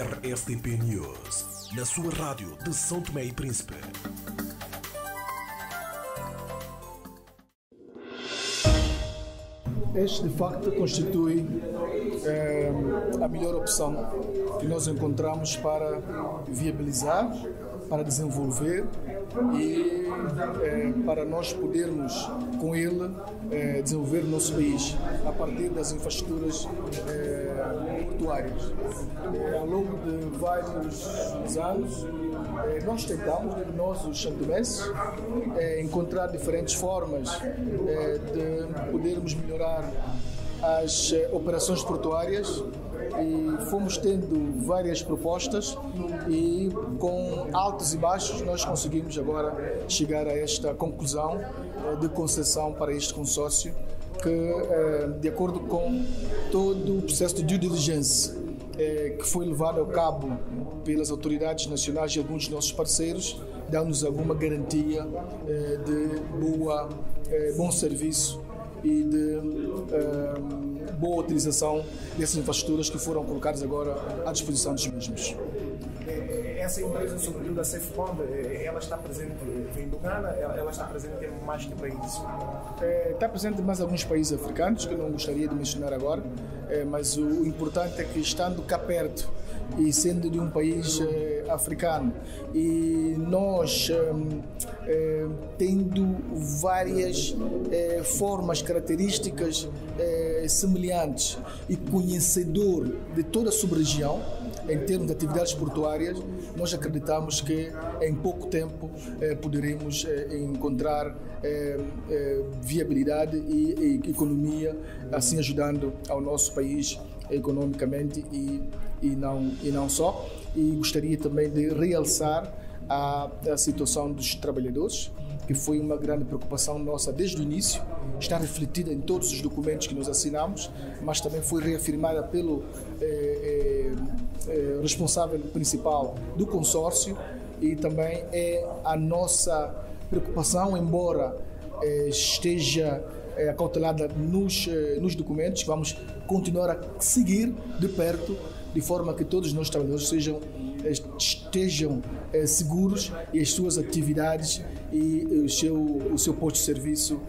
RSTP News, na sua rádio de São Tomé e Príncipe. Este, de facto, constitui a melhor opção que nós encontramos para viabilizar, para desenvolver e para nós podermos, com ele, desenvolver o nosso país a partir das infraestruturas portuárias. Ao longo de vários anos, nós tentamos, nós os santomenses, encontrar diferentes formas de podermos melhorar as operações portuárias e fomos tendo várias propostas e com altos e baixos nós conseguimos agora chegar a esta conclusão de concessão para este consórcio que, de acordo com todo o processo de due diligence que foi levado a cabo pelas autoridades nacionais e alguns dos nossos parceiros, dá-nos alguma garantia de bom serviço e de boa utilização dessas infraestruturas que foram colocadas agora à disposição dos mesmos. Essa empresa, sobretudo da Safebond, ela está presente em Dugana, ela está presente em mais que países? Está presente em mais alguns países africanos, que eu não gostaria de mencionar agora, mas o importante é que, estando cá perto e sendo de um país africano, e nós tendo várias formas, características semelhantes e conhecedor de toda a sub-região, em termos de atividades portuárias, nós acreditamos que em pouco tempo poderemos encontrar viabilidade e economia, assim ajudando ao nosso país economicamente e não só. E gostaria também de realçar a situação dos trabalhadores, que foi uma grande preocupação nossa desde o início, está refletida em todos os documentos que nós assinamos, mas também foi reafirmada pelo responsável principal do consórcio, e também é a nossa preocupação, embora esteja acautelada nos documentos, vamos continuar a seguir de perto, de forma que todos nós trabalhadores estejam seguros e as suas atividades e o seu posto de serviço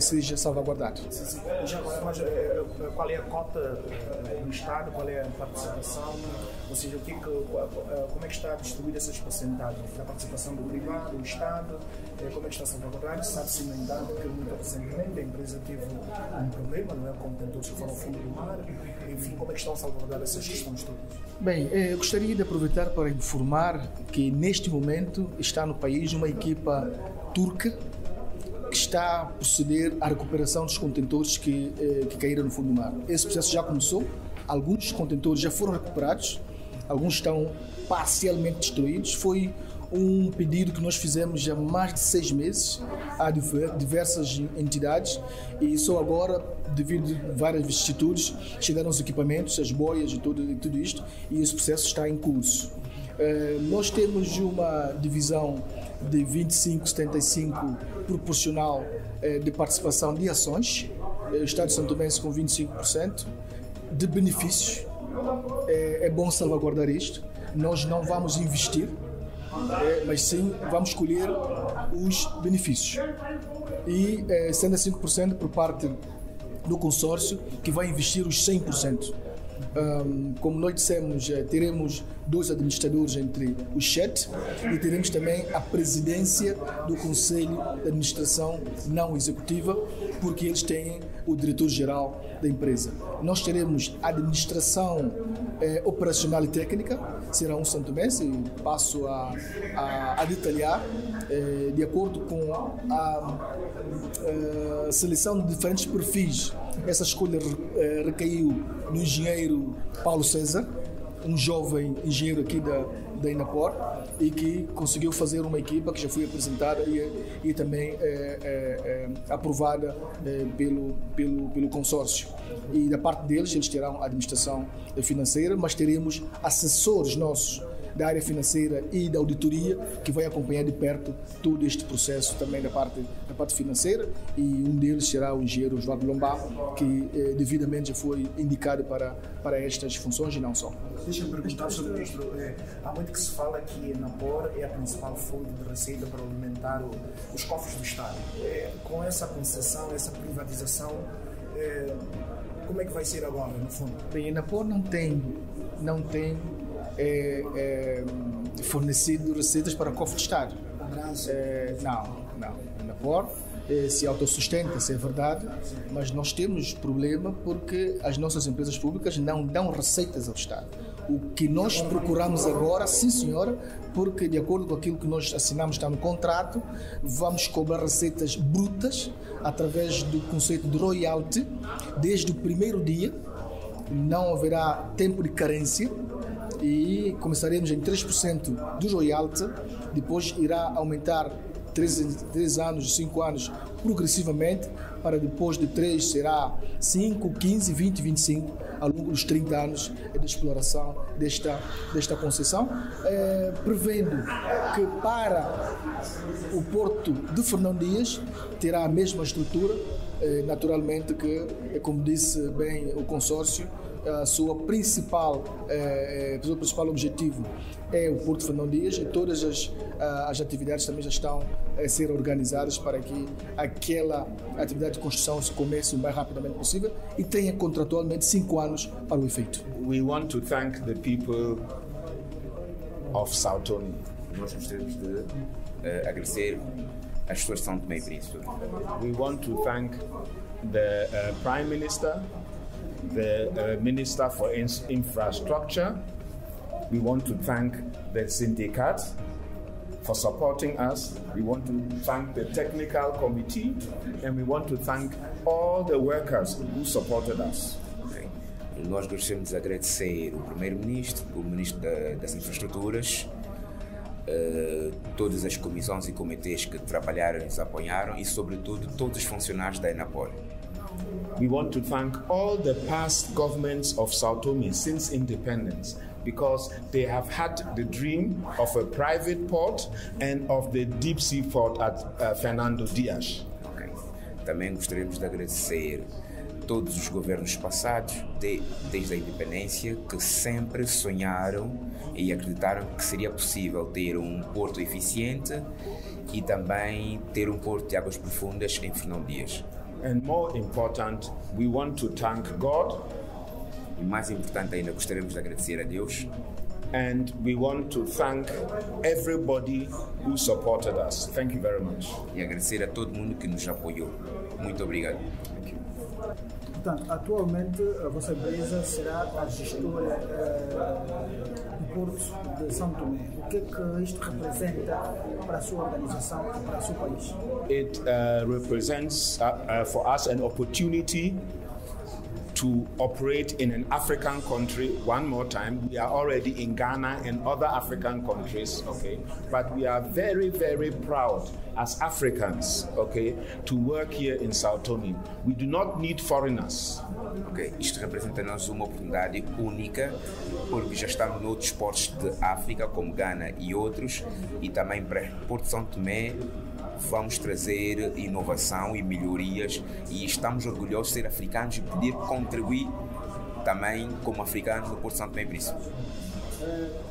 seja salvaguardado. Sim. Já agora, mas qual é a cota do Estado, qual é a participação, ou seja, como é que está distribuída essas porcentagens? A participação do privado, do Estado, como é que está salvaguardado? Sabe-se no entanto que muito recentemente a empresa teve um problema, não é? Como todos que foram ao fundo do mar, enfim, como é que estão salvaguardadas essas questões todas? Bem, eu gostaria de aproveitar para informar que neste momento está no país uma equipa turca que está a proceder à recuperação dos contentores que caíram no fundo do mar. Esse processo já começou, alguns contentores já foram recuperados, alguns estão parcialmente destruídos. Foi um pedido que nós fizemos há mais de 6 meses a diversas entidades e só agora, devido a várias vicissitudes, chegaram os equipamentos, as boias e tudo isto, e esse processo está em curso. Nós temos uma divisão de 25-75 proporcional de participação de ações, o Estado de São Tomé com 25% de benefícios. É bom salvaguardar isto, nós não vamos investir, mas sim vamos colher os benefícios, e 65% por parte do consórcio, que vai investir os 100%. Como nós dissemos, teremos 2 administradores entre o chat e teremos também a presidência do Conselho de Administração Não Executiva, porque eles têm o diretor-geral da empresa. Nós teremos a administração operacional e técnica, será um santomense, e passo a detalhar, de acordo com a seleção de diferentes perfis. Essa escolha recaiu no engenheiro Paulo César, um jovem engenheiro aqui da INAPORT, e que conseguiu fazer uma equipa que já foi apresentada e também aprovada pelo consórcio. E da parte deles, eles terão a administração financeira, mas teremos assessores nossos da área financeira e da auditoria, que vai acompanhar de perto todo este processo também da parte financeira, e um deles será o engenheiro João Lombardo, que devidamente já foi indicado para estas funções e não só. Deixa-me perguntar, Sr. Ministro, há muito que se fala que a INAPOR é a principal fonte de receita para alimentar os cofres do Estado. Com essa concessão, essa privatização, como é que vai ser agora, no fundo? Bem, a INAPOR não tem fornecido receitas para o cofre do Estado. Não. A INAPOR se autossustenta, se é verdade, mas nós temos problema porque as nossas empresas públicas não dão receitas ao Estado. O que nós procuramos agora, sim senhora, porque de acordo com aquilo que nós assinamos, está no contrato, vamos cobrar receitas brutas através do conceito de royalty desde o primeiro dia, não haverá tempo de carência e começaremos em 3% do royalty, depois irá aumentar 3 anos, 5 anos progressivamente, para depois de 3 será 5, 15, 20, 25 ao longo dos 30 anos de exploração desta concessão, prevendo que para o porto de Fernão Dias terá a mesma estrutura, naturalmente que, como disse bem o consórcio, o seu principal objetivo é o porto de Fernão Dias, e todas as atividades também já estão a ser organizadas para que aquela atividade de construção se comece o mais rapidamente possível e tenha contratualmente 5 anos para o efeito. We want to thank the people of São Tomé. Nós gostaríamos de agradecer as pessoas de São Tomé e Príncipe. We want to thank the Prime Minister, the Minister for Infrastructure. We want to thank the syndicate for supporting us. We want to thank the technical committee, and we want to thank all the workers who supported us. Okay. Nós gostaríamos de agradecer o Primeiro-Ministro, o Ministro das Infraestruturas, todas as comissões e comitês que trabalharam e nos apoiaram, e sobretudo todos os funcionários da INAPOL. We want to thank all the past governments of São Tomé since independence, because they have had the dream of a private port and of the deep sea port at Fernão Dias. Okay. Também gostaríamos de agradecer todos os governos passados, desde a independência, que sempre sonharam e acreditaram que seria possível ter um porto eficiente e também ter um porto de águas profundas em Fernão Dias. And more important, we want to thank God. E mais importante ainda, gostaríamos de agradecer a Deus. And we want to thank everybody who supported us. Thank you very much. E agradecer a todo mundo que nos apoiou. Muito obrigado. Thank you. Portanto, atualmente a vossa empresa será a gestora do Porto de São Tomé. O que é que isto representa para a sua organização e para o seu país? It represents for us an opportunity to operate in an African country one more time. We are already in Ghana and other African countries, okay? But we are very, very proud as Africans, okay, to work here in São Tomé. We do not need foreigners. Okay, isto representa-nos uma oportunidade única, porque já estamos noutros portos de África, como Ghana e outros, e também para Porto São Tomé, vamos trazer inovação e melhorias, e estamos orgulhosos de ser africanos e poder contribuir também como africanos do Porto São Tomé e Príncipe.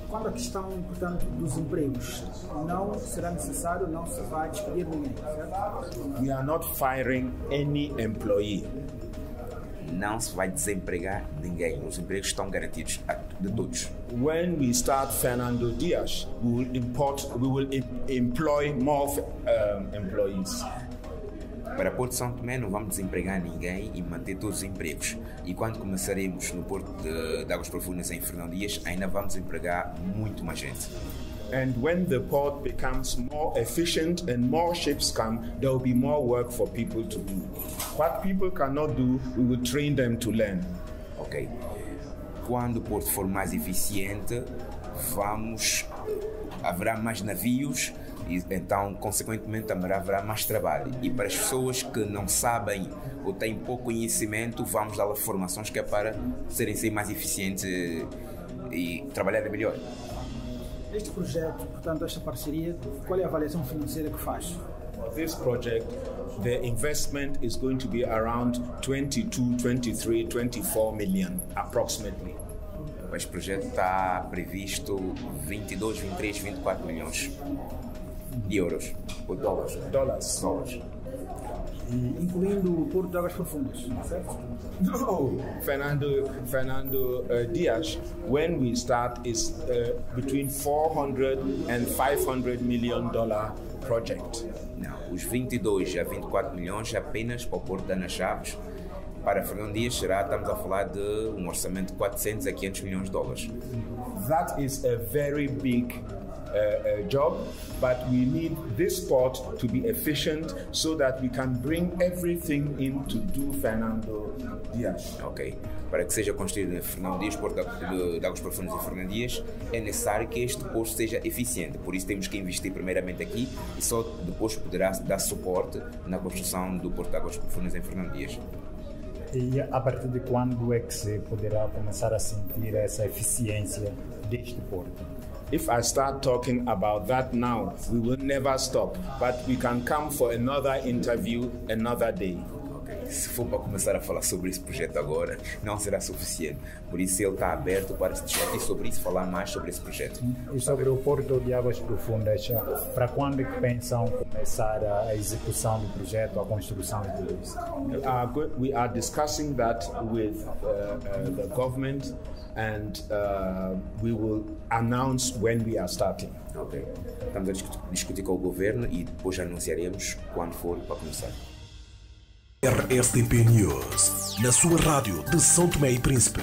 Quanto à questão, portanto, dos empregos, não será necessário, não se vai despedir ninguém, certo? We are not firing any employee. Não se vai desempregar ninguém. Os empregos estão garantidos de todos. When we start Fernão Dias, we will employ more employees. Para Porto São Tomé não vamos desempregar ninguém e manter todos os empregos. E quando começaremos no Porto de Águas Profundas em Fernão Dias, ainda vamos empregar muito mais gente. And when the port becomes more efficient and more ships come, there will be more work for people to do. What people cannot do, we will train them to learn. Okay. Quando o porto for mais eficiente, haverá mais navios e então, consequentemente, também haverá mais trabalho. E para as pessoas que não sabem ou têm pouco conhecimento, vamos dar formações que é para serem mais eficientes e trabalhar melhor. Este projeto, portanto, esta parceria, qual é a avaliação financeira que faz? This project, the investment is going to be around 22, 23, 24 million approximately. Este projeto está previsto 22, 23, 24 milhões de euros ou dólares. Incluindo o Porto de Águas Profundas, certo? No, Fernão Dias, when we start, is between 400 and 500 million dollar project. Não, os 22 a 24 milhões apenas para o Porto de Águas. Para Fernão Dias, estamos a falar de um orçamento de 400 a 500 milhões de dólares. That is a very big job, but we need this port to be efficient so that we can bring everything in to do Fernão Dias. Ok. Para que seja construído Fernão Dias, Porto de Águas Profundas e Fernão Dias, é necessário que este posto seja eficiente. Por isso temos que investir primeiramente aqui e só depois poderá dar suporte na construção do Porto de Águas Profundas em Fernão Dias. E a partir de quando é que se poderá começar a sentir essa eficiência deste porto? If I start talking about that now, we will never stop, but we can come for another interview another day. Okay. Se for para começar a falar sobre esse projeto agora, não será suficiente. Por isso ele está aberto para se discutir sobre isso, falar mais sobre esse projeto. E sobre o Porto de Águas Profundas, para quando pensam começar a execução do projeto, a construção de tudo isso? We are discussing that with the government. And we will announce when we are starting. Okay. Estamos a discutir com o governo e depois anunciaremos quando for para começar. RSTP News, na sua rádio de São Tomé e Príncipe.